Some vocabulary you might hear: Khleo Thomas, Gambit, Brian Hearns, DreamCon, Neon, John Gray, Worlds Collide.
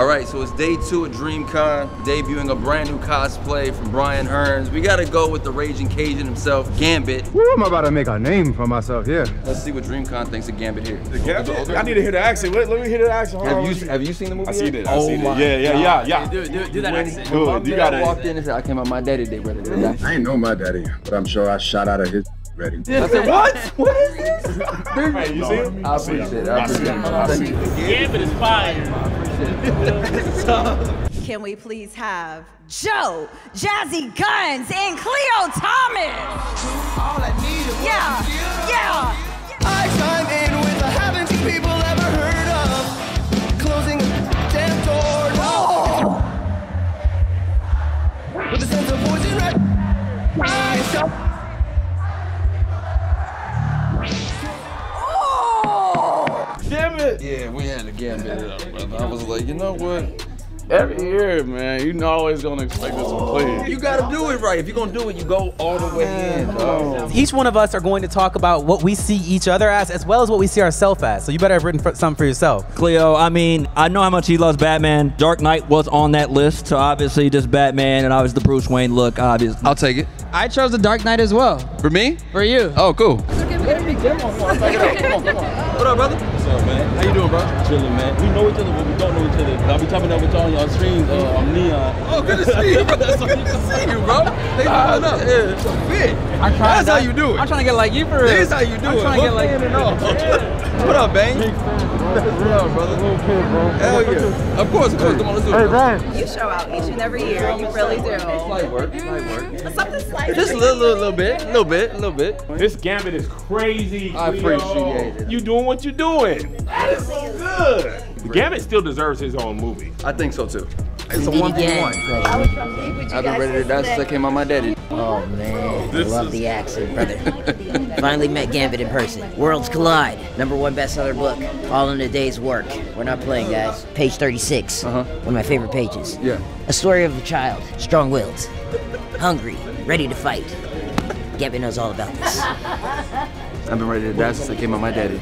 All right, so it's day 2 at DreamCon, debuting a brand new cosplay from Brian Hearns. We gotta go with the raging Cajun himself, Gambit. Woo, I'm about to make a name for myself here. Let's see what DreamCon thinks of Gambit here. The Gambit? I need to hear the accent. Let me hear the accent. Have you seen the movie? I seen it. Yeah. Do that accent. Dude, you gotta. I walked in and said, I came out my daddy day ready. I ain't know my daddy, but I'm sure I shot out of his ready. I said, what? What is this? Hey, you see it? I appreciate it. I see it. Gambit is fire. Can we please have Joe, Jazzy Guns, and Khleo Thomas? All I need is I chime in with a haven't people ever heard of. Closing the damn door. Oh! With a sense of poison, right? Gambit. Yeah, we had to Gambit it up, brother. I was like, you know what? Every year, man, you always gonna expect us to play. You gotta do it right. If you're gonna do it, you go all the way in. Oh. Each one of us are going to talk about what we see each other as well as what we see ourselves as. So you better have written some for yourself. Khleo, I mean, I know how much he loves Batman. Dark Knight was on that list, so obviously just Batman and obviously the Bruce Wayne look, obviously. I'll take it. I chose the Dark Knight as well. For me? For you. Oh, cool. What up, brother? Man. How you doing, bro? Chilling, man. We know each other, but we don't know each other. I'll be chopping up with y'all on your streams. I'm Neon. Oh, good to see you, bro. Good to see you, bro. Thanks for coming up. Yeah. So big. That's how you do it. I'm trying to get like you for real. This is how you do it. I'm trying to get like you. What up, Bang? Big fan, bro. What up, brother? Little kid, bro. Hell yeah. Of course. Come on, let's do it. Hey, Brian. You show out each and every year. You really do. Slight work. But something slight. Just a little bit. This Gambit is crazy. I appreciate it. You doing what you doing. That is so good. Gambit still deserves his own movie. I think so too. It's a 1v1. I've been ready to die since I came out my daddy. Oh man, I love the accent, brother. Finally met Gambit in person. Worlds Collide, #1 bestseller book. All in a day's work. We're not playing, guys. Page 36, one of my favorite pages. Yeah. A story of a child, strong-willed, hungry, ready to fight. Gambit knows all about this. I've been ready to die since I came out my daddy.